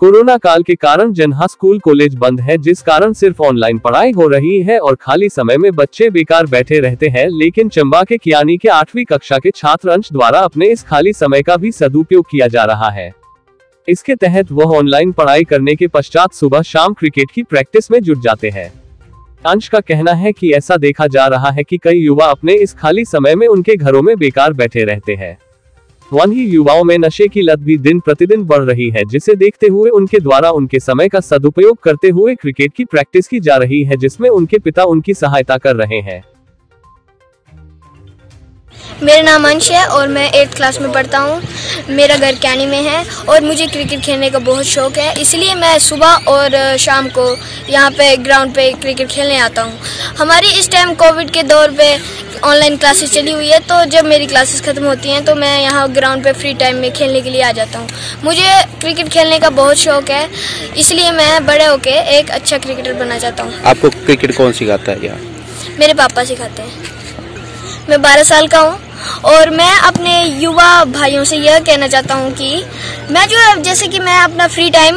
Corona काल के कारण जनहा स्कूल कॉलेज बंद है, जिस कारण सिर्फ ऑनलाइन पढ़ाई हो रही है और खाली समय में बच्चे बेकार बैठे रहते हैं। लेकिन चंबा के कियानी के 8वीं कक्षा के छात्र अंश द्वारा अपने इस खाली समय का भी सदुपयोग किया जा रहा है। इसके तहत वह ऑनलाइन पढ़ाई करने के पश्चात सुबह शाम क्रिकेट की प्रैक्टिस में जुट जाते हैं। अंश का कहना है कि ऐसा देखा जा रहा है कि कई युवा अपने इस खाली समय में उनके घरों में बेकार बैठे रहते हैं। वहीं युवाओं में नशे की लत भी दिन प्रतिदिन बढ़ रही है, जिसे देखते हुए उनके द्वारा उनके समय का सदुपयोग करते हुए क्रिकेट की प्रैक्टिस की जा रही है, जिसमें उनके पिता उनकी सहायता कर रहे हैं। मेरा नाम अंश है और मैं 8th क्लास में पढ़ता हूँ। मेरा घर कियानी में है और मुझे क्रिकेट खेलने का बहुत शौक है, इसलिए मैं सुबह और शाम को यहाँ पे ग्राउंड पे क्रिकेट खेलने आता हूँ। हमारी इस टाइम कोविड के दौर पे ऑनलाइन क्लासेस चली हुई है, तो जब मेरी क्लासेस ख़त्म होती हैं तो मैं यहाँ ग्राउंड पे फ्री टाइम में खेलने के लिए आ जाता हूँ। मुझे क्रिकेट खेलने का बहुत शौक है, इसलिए मैं बड़े होकर एक अच्छा क्रिकेटर बनना चाहता हूँ। आपको क्रिकेट कौन सिखाता है? यहाँ मेरे पापा सिखाते हैं। मैं 12 साल का हूँ और मैं अपने युवा भाइयों से यह कहना चाहता हूँ कि मैं जो जैसे कि मैं अपना फ्री टाइम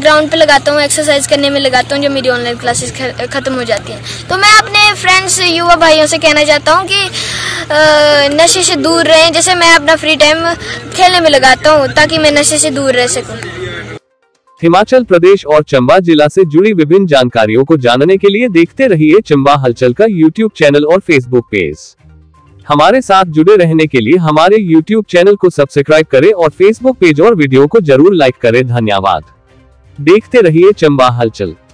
ग्राउंड पे लगाता हूँ, एक्सरसाइज करने में लगाता हूँ, जब मेरी ऑनलाइन क्लासेस ख़त्म हो जाती हैं, तो मैं अपने फ्रेंड्स युवा भाइयों से कहना चाहता हूँ कि नशे से दूर रहें। जैसे मैं अपना फ्री टाइम खेलने में लगाता हूँ ताकि मैं नशे से दूर रह सकूँ। हिमाचल प्रदेश और चंबा जिला से जुड़ी विभिन्न जानकारियों को जानने के लिए देखते रहिए चंबा हलचल का यूट्यूब चैनल और फेसबुक पेज। हमारे साथ जुड़े रहने के लिए हमारे यूट्यूब चैनल को सब्सक्राइब करें और फेसबुक पेज और वीडियो को जरूर लाइक करें। धन्यवाद। देखते रहिए चंबा हलचल।